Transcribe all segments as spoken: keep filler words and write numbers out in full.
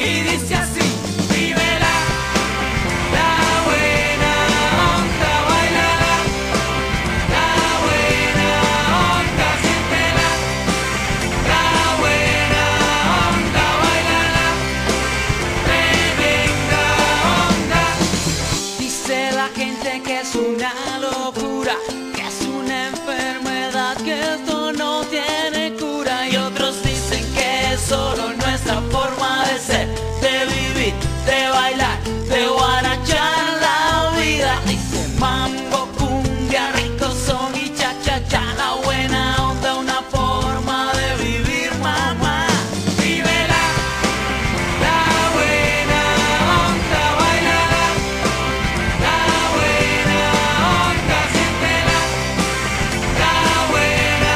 y dice así: vívela, la buena onda, bailala, la buena onda, siéntela, la buena onda, bailala, tremenda onda. Dice la gente que es una locura, que es una enfermedad, que esto no tiene cura, y otros dicen que es solo nuestra forma de ser, de vivir, de bailar, de guarachar la vida. Dice mambo, cumbia, rico son y cha cha cha, la buena onda, una forma de vivir, mamá. Vívela, la buena onda, bailala, la buena onda, siéntela, la buena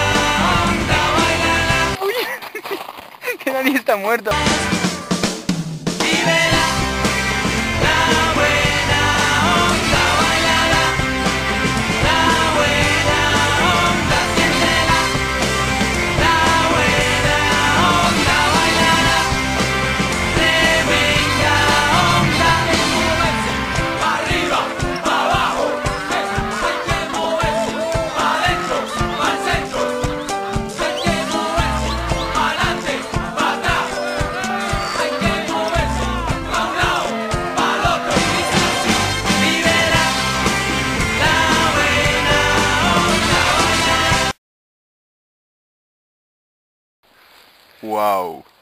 onda, bailala. Oye, que nadie está muerto. Wow.